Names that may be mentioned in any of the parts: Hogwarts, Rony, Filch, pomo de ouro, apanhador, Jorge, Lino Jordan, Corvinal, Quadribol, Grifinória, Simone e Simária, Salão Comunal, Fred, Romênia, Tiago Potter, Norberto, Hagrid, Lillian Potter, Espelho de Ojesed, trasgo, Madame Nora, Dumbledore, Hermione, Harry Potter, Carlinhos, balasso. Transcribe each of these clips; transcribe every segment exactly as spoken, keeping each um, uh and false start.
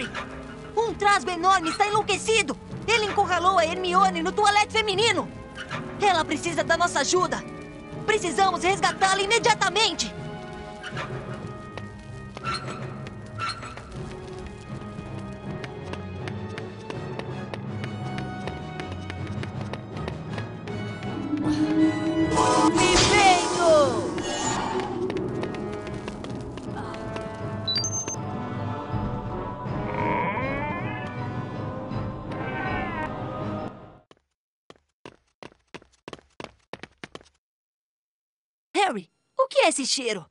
Harry! Um trasgo enorme está enlouquecido! Ele encurralou a Hermione no toalete feminino! Ela precisa da nossa ajuda! Precisamos resgatá-la imediatamente! Me venho! Harry, o que é esse cheiro?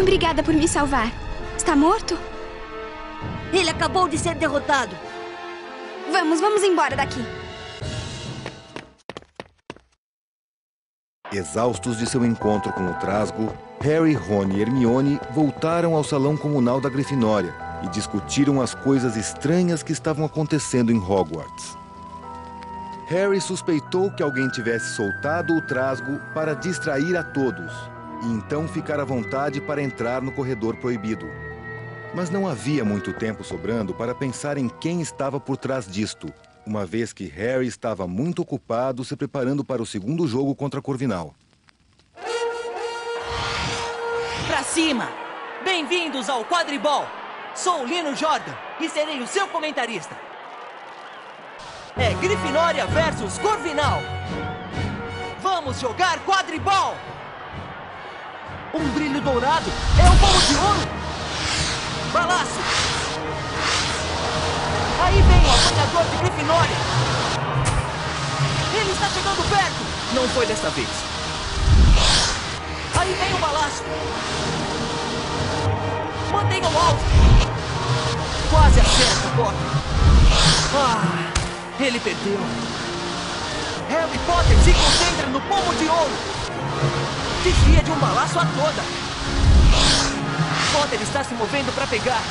Obrigada por me salvar. Está morto? Ele acabou de ser derrotado. Vamos, vamos embora daqui. Exaustos de seu encontro com o trasgo, Harry, Rony e Hermione voltaram ao Salão Comunal da Grifinória e discutiram as coisas estranhas que estavam acontecendo em Hogwarts. Harry suspeitou que alguém tivesse soltado o trasgo para distrair a todos. E então ficar à vontade para entrar no corredor proibido. Mas não havia muito tempo sobrando para pensar em quem estava por trás disto, uma vez que Harry estava muito ocupado se preparando para o segundo jogo contra Corvinal. Pra cima! Bem-vindos ao Quadribol! Sou o Lino Jordan e serei o seu comentarista. É Grifinória versus Corvinal! Vamos jogar Quadribol! Um brilho dourado é um pomo de ouro! Balasso! Aí vem! Comunal de Grifinória! Ele está chegando perto! Não foi desta vez. Aí vem o balasso! Mantenha o alvo! Quase acerta, Potter! Ah, ele perdeu! Harry Potter se concentra no pomo de ouro! Desvia de um balasso a toda! Potter está se movendo para pegar!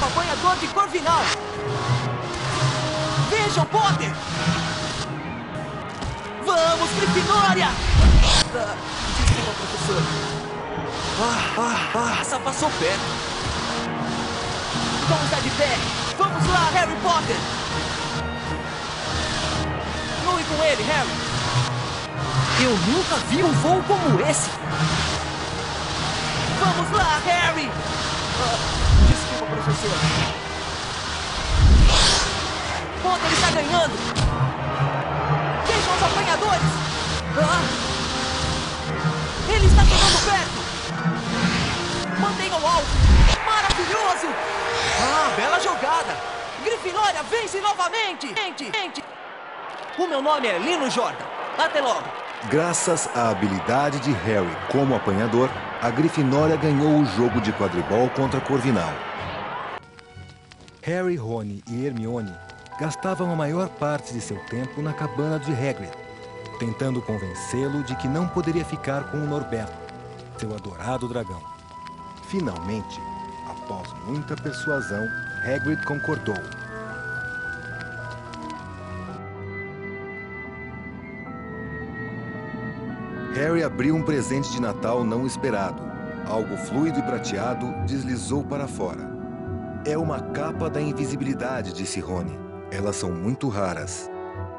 Apanhador de Corvinal! Vejam, Potter! Vamos, Grifinória! Ah, desculpa, professor. Ah, ah, ah, essa passou perto. Como está de pé? Vamos lá, Harry Potter! Voe com ele, Harry! Eu nunca vi um voo como esse! Vamos lá, Harry! Ah. Professor. Potter está ganhando! Vejam os apanhadores! Ah. Ele está chegando perto! Mantenham o alvo! Maravilhoso! Ah, bela jogada! Grifinória vence novamente! O meu nome é Lino Jordan. Até logo! Graças à habilidade de Harry como apanhador, a Grifinória ganhou o jogo de quadribol contra Corvinal. Harry, Rony e Hermione gastavam a maior parte de seu tempo na cabana de Hagrid, tentando convencê-lo de que não poderia ficar com o Norberto, seu adorado dragão. Finalmente, após muita persuasão, Hagrid concordou. Harry abriu um presente de Natal não esperado. Algo fluido e prateado deslizou para fora. É uma capa da invisibilidade, disse Rony. Elas são muito raras.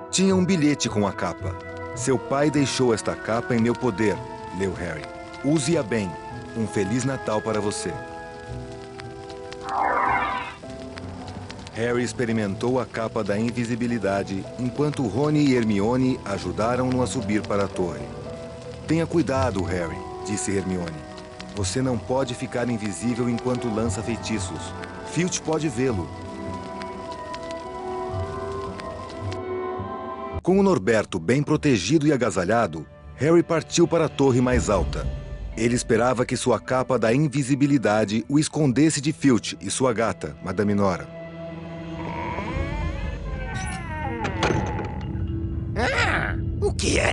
Tinha um bilhete com a capa. Seu pai deixou esta capa em meu poder, leu Harry. Use-a bem. Um Feliz Natal para você. Harry experimentou a capa da invisibilidade, enquanto Rony e Hermione ajudaram-no a subir para a torre. Tenha cuidado, Harry, disse Hermione. Você não pode ficar invisível enquanto lança feitiços. Filch pode vê-lo. Com o Norberto bem protegido e agasalhado, Harry partiu para a torre mais alta. Ele esperava que sua capa da invisibilidade o escondesse de Filch e sua gata, Madame Nora. Ah, o que é?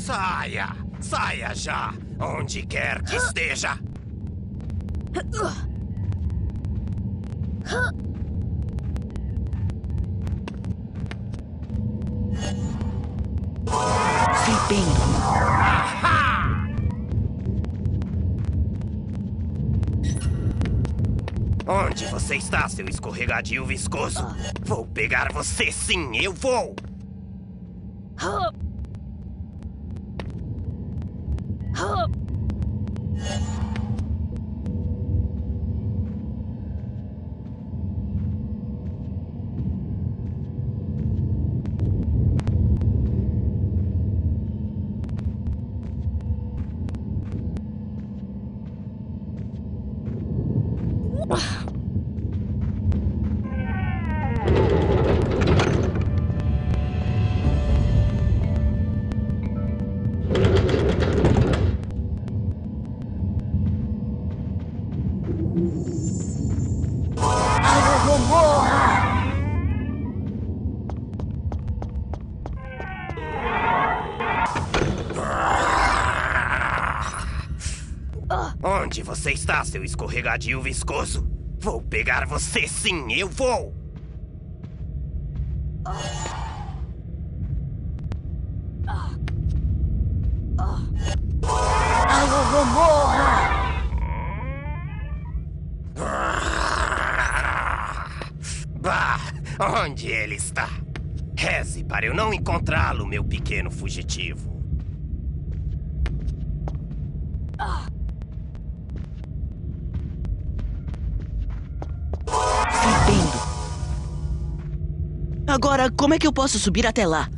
Saia! Saia já! Onde quer que esteja! bem. Onde você está, seu escorregadio viscoso? Vou pegar você, sim, eu vou! Onde você está, seu escorregadio viscoso? Vou pegar você, sim, eu vou! Bah, onde ele está? Reze para eu não encontrá-lo, meu pequeno fugitivo. Agora, como é que eu posso subir até lá?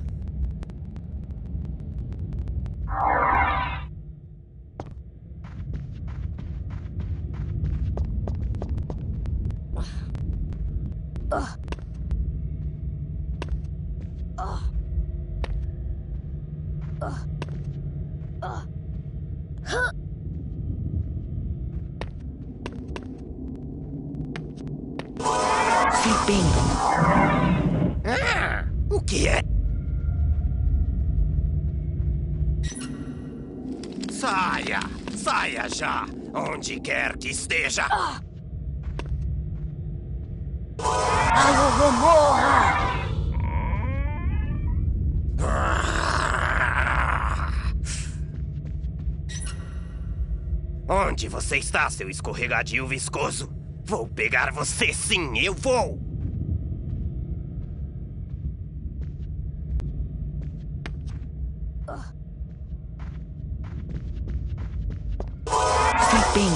Onde quer que esteja! Ah. Onde você está, seu escorregadio viscoso? Vou pegar você, sim, eu vou! Flipping.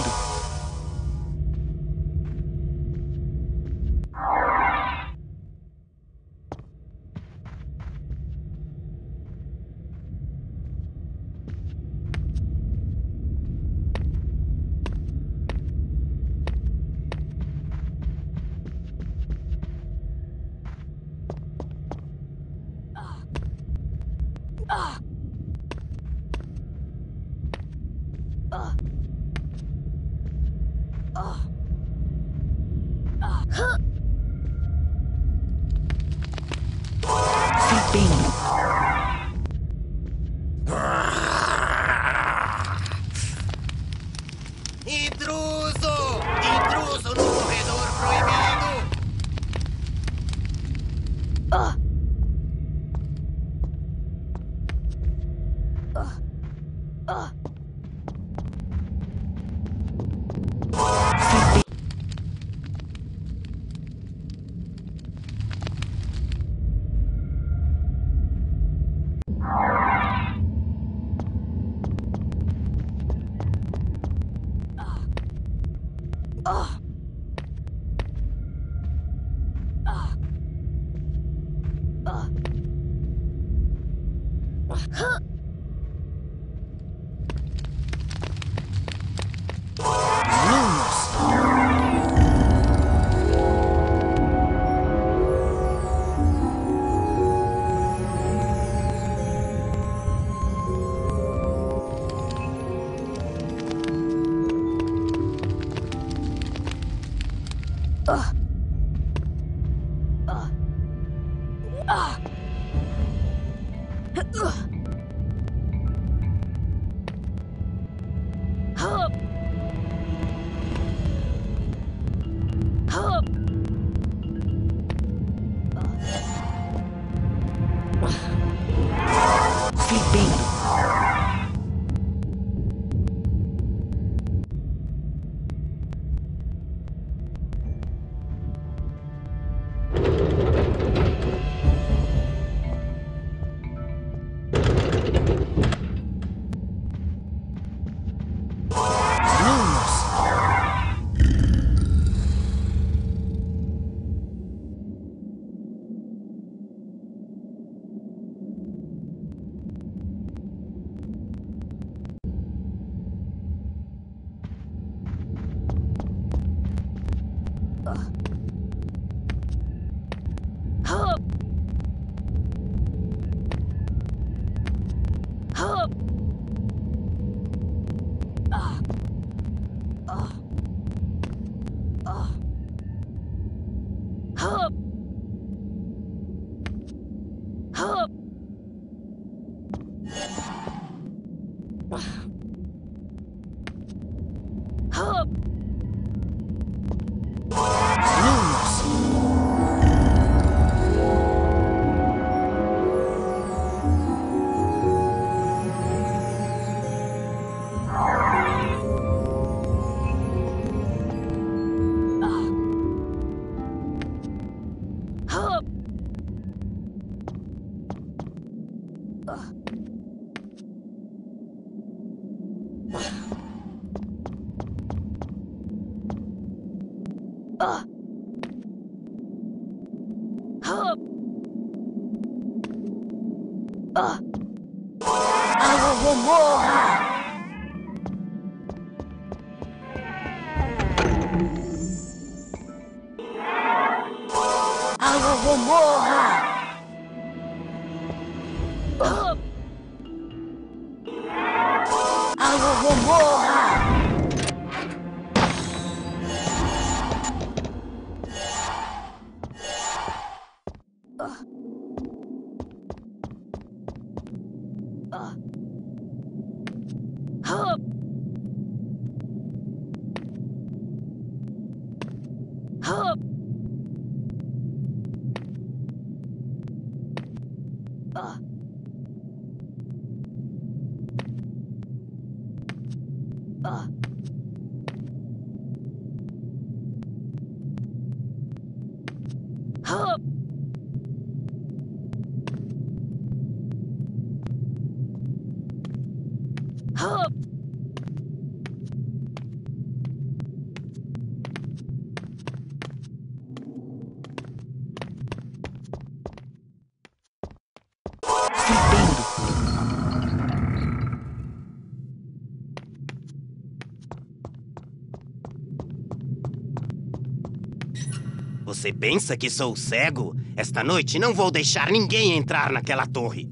Você pensa que sou cego? Esta noite não vou deixar ninguém entrar naquela torre.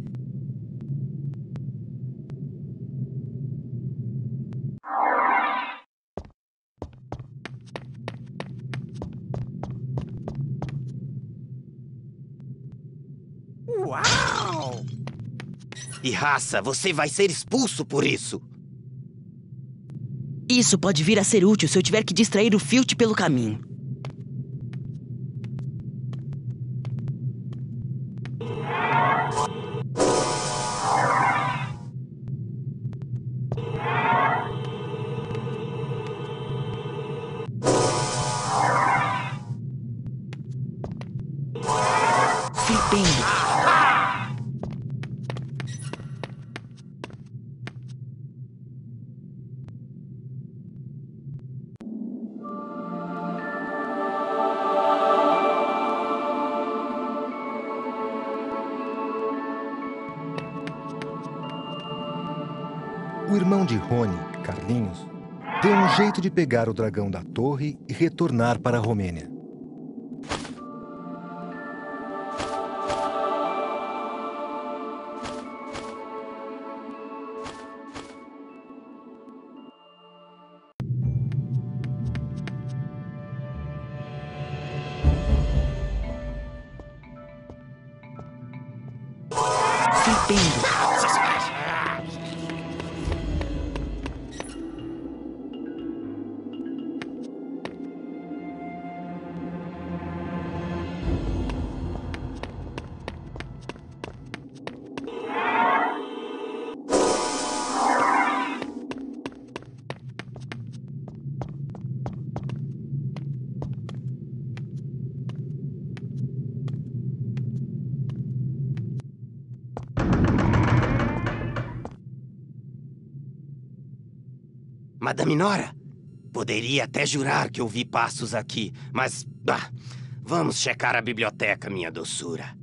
Uau! E raça, você vai ser expulso por isso. Isso pode vir a ser útil se eu tiver que distrair o Filch pelo caminho. O irmão de Rony, Carlinhos, deu um jeito de pegar o dragão da torre e retornar para a Romênia. Madame Nora, poderia até jurar que ouvi passos aqui, mas... Bah, vamos checar a biblioteca, minha doçura.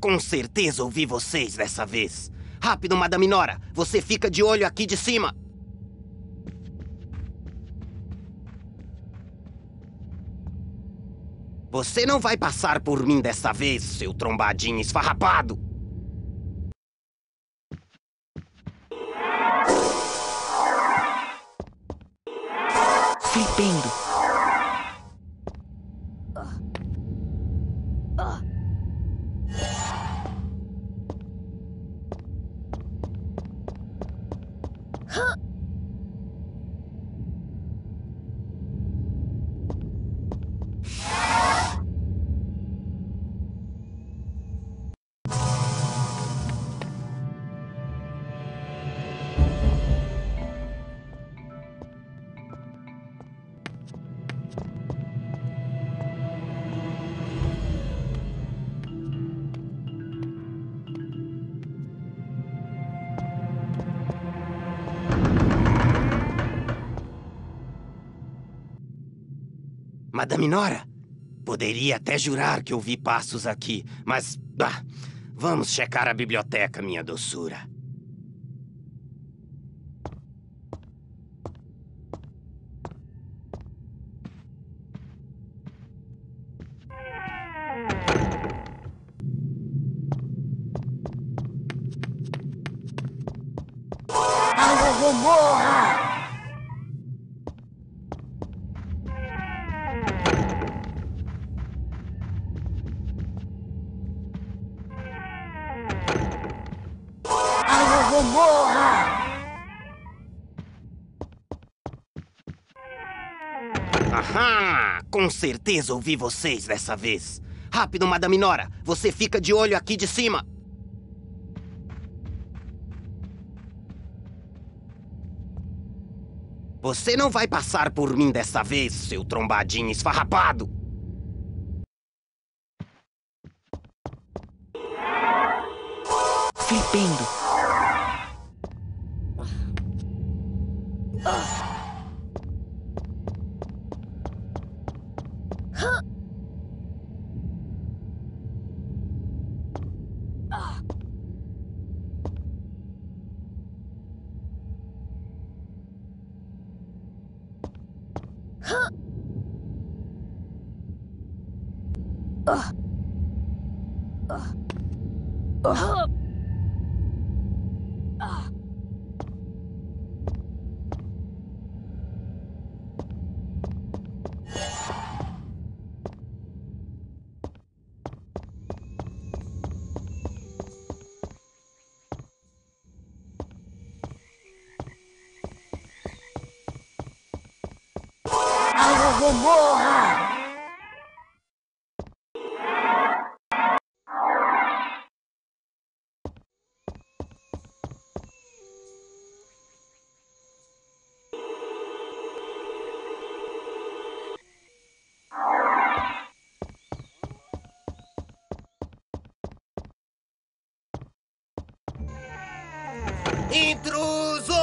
Com certeza ouvi vocês dessa vez. Rápido, Madame Nora, você fica de olho aqui de cima. Você não vai passar por mim dessa vez, seu trombadinho esfarrapado. Madame Nora, poderia até jurar que ouvi passos aqui, mas... Ah, vamos checar a biblioteca, minha doçura. Com certeza ouvi vocês dessa vez. Rápido, Madame Nora, você fica de olho aqui de cima. Você não vai passar por mim dessa vez, seu trombadinho esfarrapado. Flipendo. Intruso!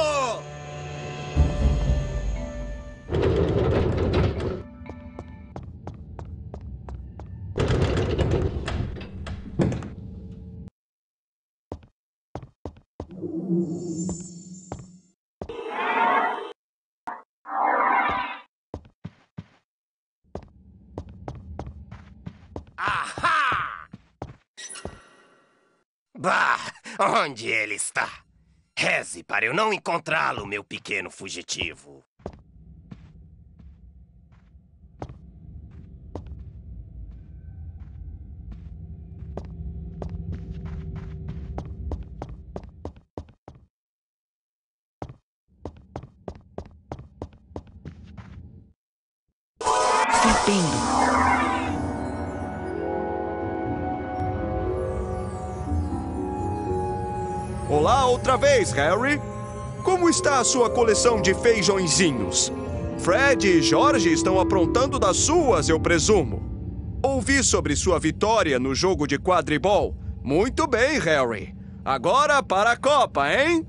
Ahá! Bah! Onde ele está? Reze para eu não encontrá-lo, meu pequeno fugitivo. Outra vez, Harry. Como está a sua coleção de feijõezinhos? Fred e Jorge estão aprontando das suas, eu presumo. Ouvi sobre sua vitória no jogo de quadribol. Muito bem, Harry. Agora para a Copa, hein?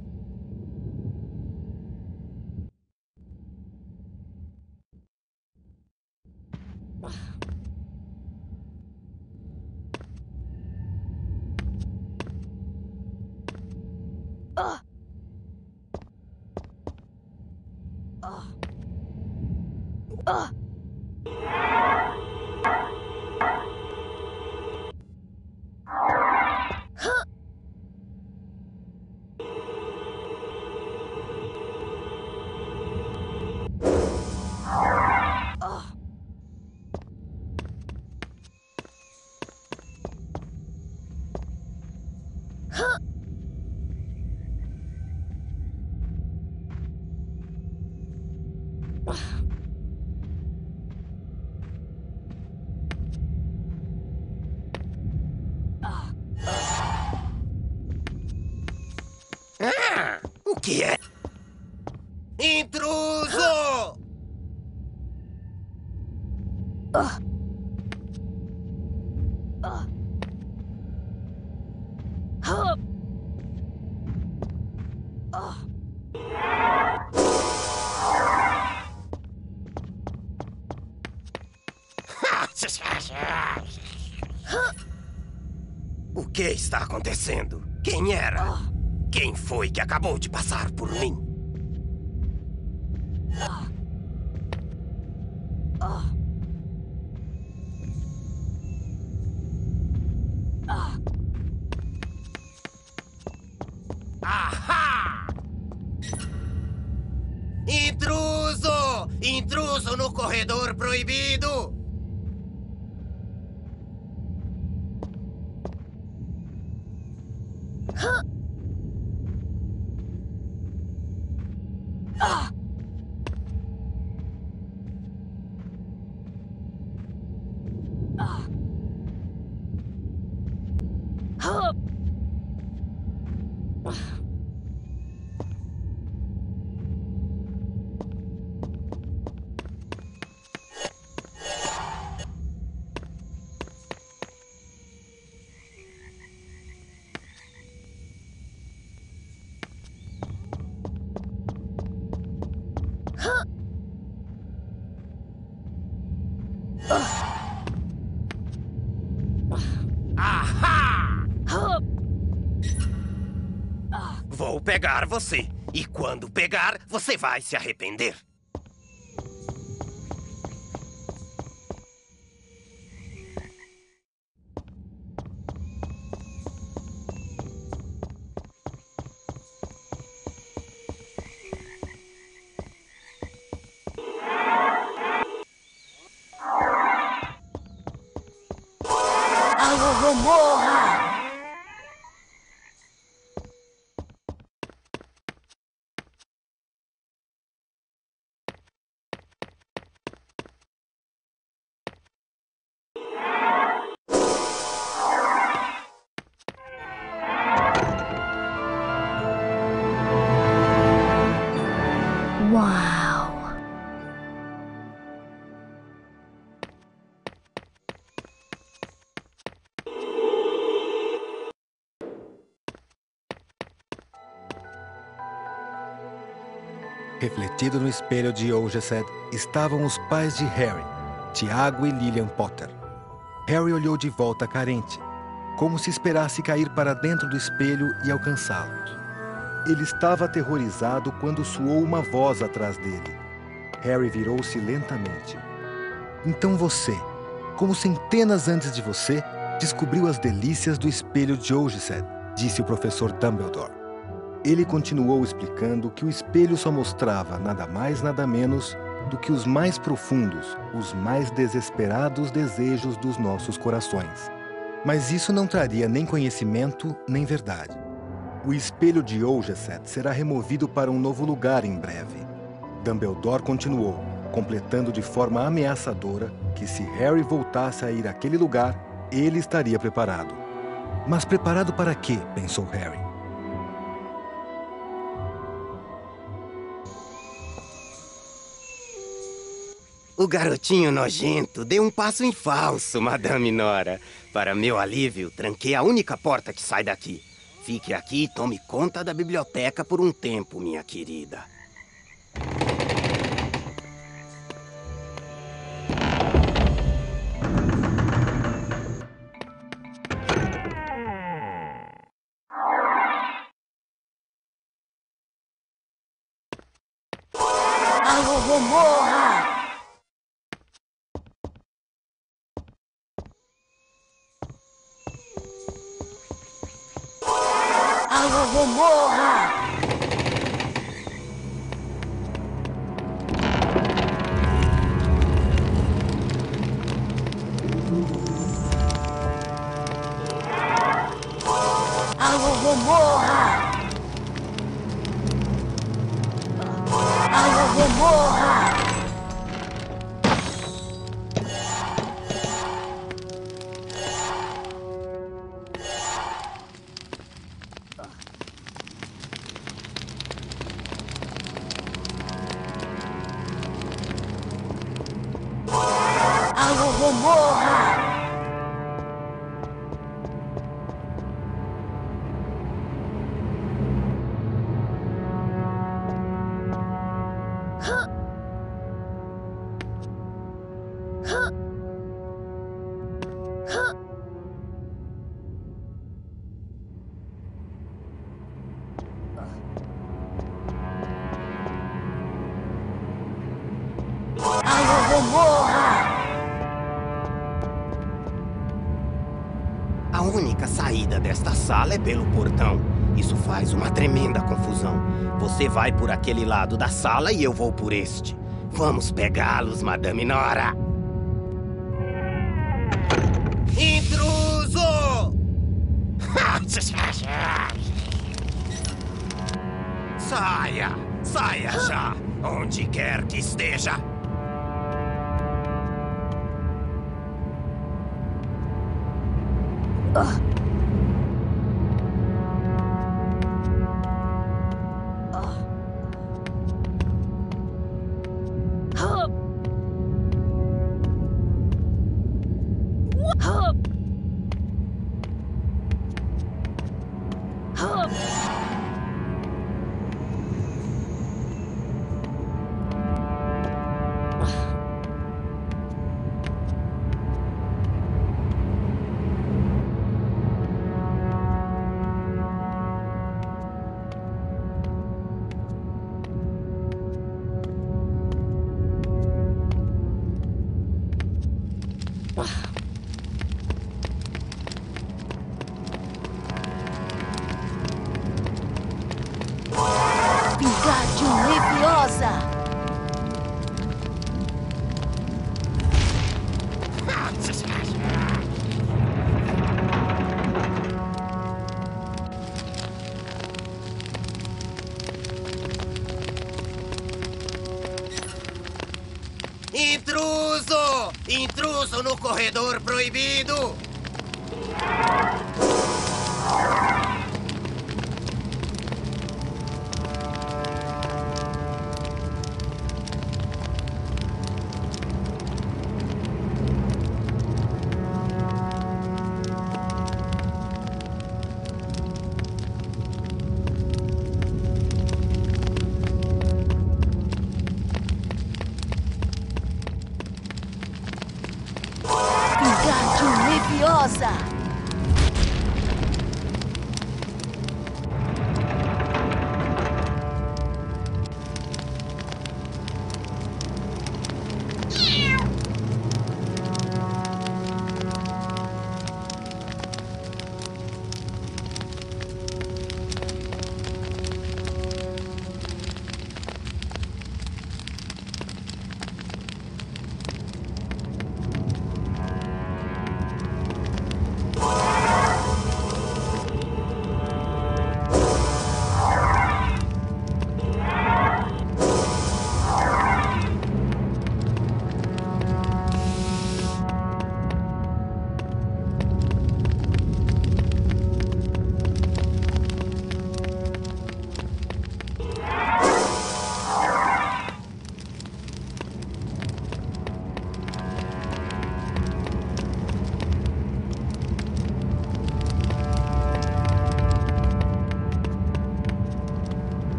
Ah, o que é? Intruso! Ah. Ah. Ah. Ah. O que está acontecendo? Quem era? Quem foi que acabou de passar por mim? Ahá! Intruso! Intruso no corredor proibido! Pegar você. E quando pegar, você vai se arrepender. Refletido no espelho de Ojesed, estavam os pais de Harry, Tiago e Lillian Potter. Harry olhou de volta carente, como se esperasse cair para dentro do espelho e alcançá-los. Ele estava aterrorizado quando soou uma voz atrás dele. Harry virou-se lentamente. Então você, como centenas antes de você, descobriu as delícias do espelho de Ojesed, disse o professor Dumbledore. Ele continuou explicando que o espelho só mostrava nada mais, nada menos do que os mais profundos, os mais desesperados desejos dos nossos corações. Mas isso não traria nem conhecimento, nem verdade. O espelho de Ojesed será removido para um novo lugar em breve. Dumbledore continuou, completando de forma ameaçadora que se Harry voltasse a ir àquele lugar, ele estaria preparado. Mas preparado para quê? Pensou Harry. O garotinho nojento deu um passo em falso, Madame Nora. Para meu alívio, tranquei a única porta que sai daqui. Fique aqui e tome conta da biblioteca por um tempo, minha querida. Morra! eu morra! Pelo portão. Isso faz uma tremenda confusão. Você vai por aquele lado da sala e eu vou por este. Vamos pegá-los, Madame Nora. Intruso! Saia! Saia já! Onde quer que esteja! Ah. Corredor proibido!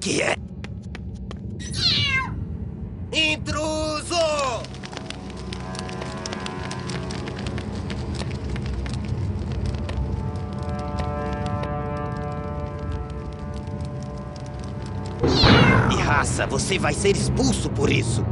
que é? Intruso! E raça, você vai ser expulso por isso.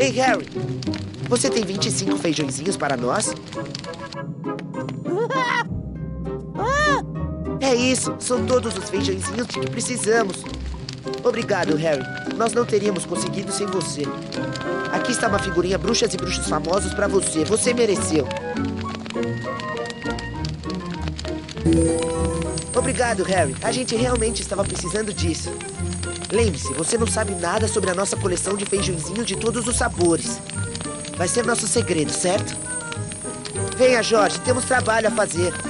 Ei, Harry, você tem vinte e cinco feijõezinhos para nós? É isso, são todos os feijõezinhos de que precisamos. Obrigado, Harry. Nós não teríamos conseguido sem você. Aqui está uma figurinha Bruxas e Bruxos Famosos para você. Você mereceu. Obrigado, Harry. A gente realmente estava precisando disso. Lembre-se, você não sabe nada sobre a nossa coleção de feijõezinhos de todos os sabores. Vai ser nosso segredo, certo? Venha, Jorge, temos trabalho a fazer.